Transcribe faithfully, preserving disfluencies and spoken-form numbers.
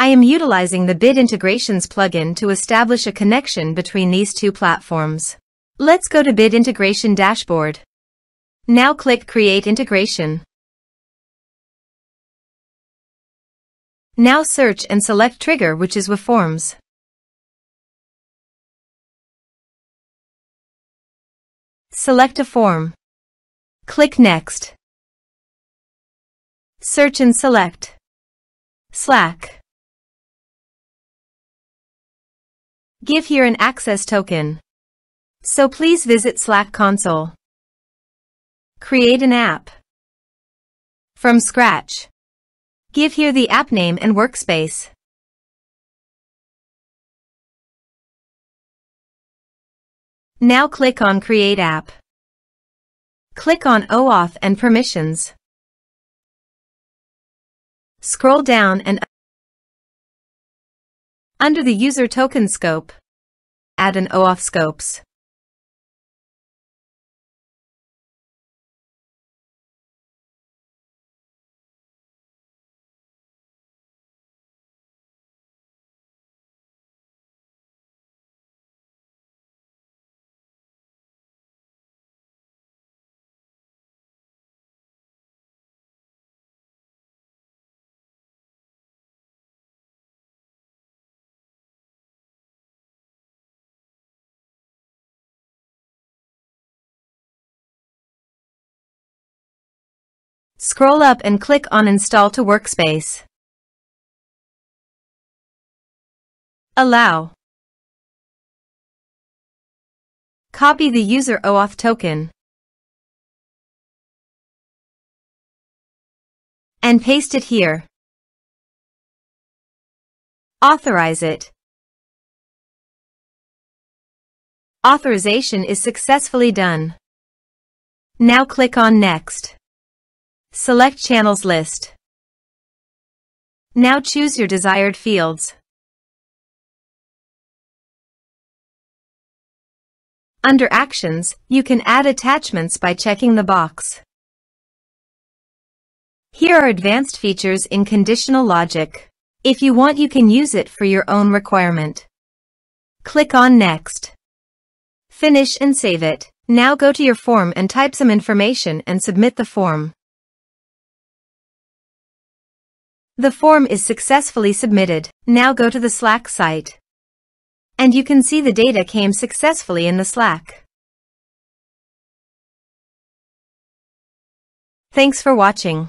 I am utilizing the Bit Integrations plugin to establish a connection between these two platforms. Let's go to Bit Integration Dashboard. Now click Create Integration. Now search and select Trigger, which is WebForms. Select a form. Click Next. Search and select Slack. Give here an access token. So please visit Slack console. Create an app from scratch. Give here the app name and workspace. Now click on Create App. Click on OAuth and Permissions. Scroll down and under the user token scope, add an OAuth scopes. Scroll up and click on Install to Workspace. Allow. Copy the user OAuth token and paste it here. Authorize it. Authorization is successfully done. Now click on Next. Select Channels List. Now choose your desired fields. Under Actions, you can add attachments by checking the box. Here are advanced features in conditional logic. If you want, you can use it for your own requirement. Click on Next. Finish and save it. Now go to your form and type some information and submit the form. The form is successfully submitted. Now go to the Slack site. And you can see the data came successfully in the Slack. Thanks for watching.